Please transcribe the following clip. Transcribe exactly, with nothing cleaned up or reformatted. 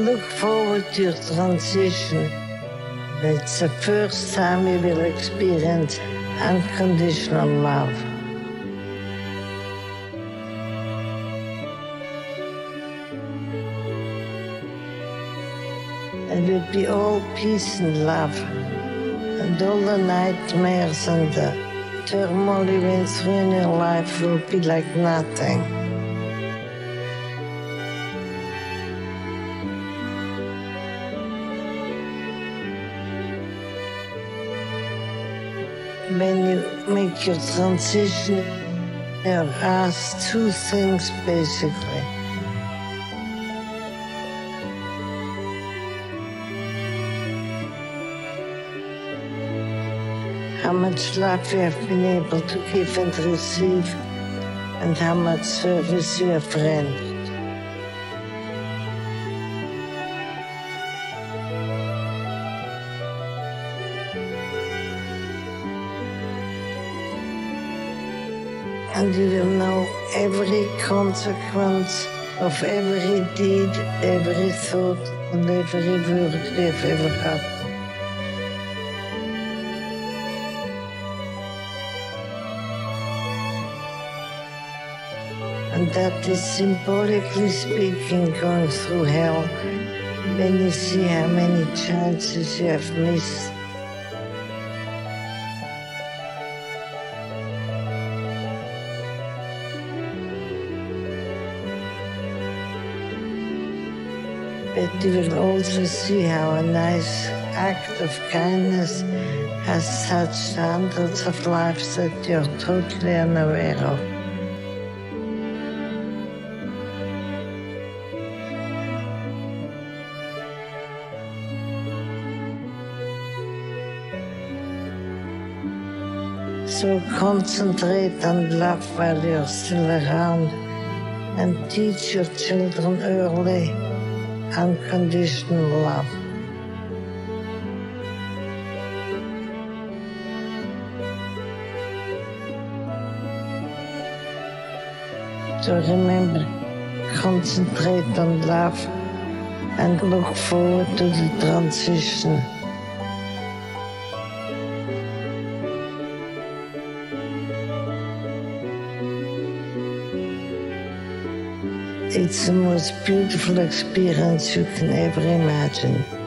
look forward to your transition. It's the first time you will experience unconditional love. It will be all peace and love, and all the nightmares and the turmoil you went through in your life will be like nothing. When you make your transition, you're asked two things, basically. How much love you have been able to give and receive, and how much service you have rendered. And you will know every consequence of every deed, every thought, and every word you have ever had. And that is, symbolically speaking, going through hell when you see how many chances you have missed. But you will also see how a nice act of kindness has touched hundreds of lives that you're totally unaware of. So concentrate on love while you're still around, and teach your children early unconditional love. So remember, concentrate on love and look forward to the transition. It's the most beautiful experience you can ever imagine.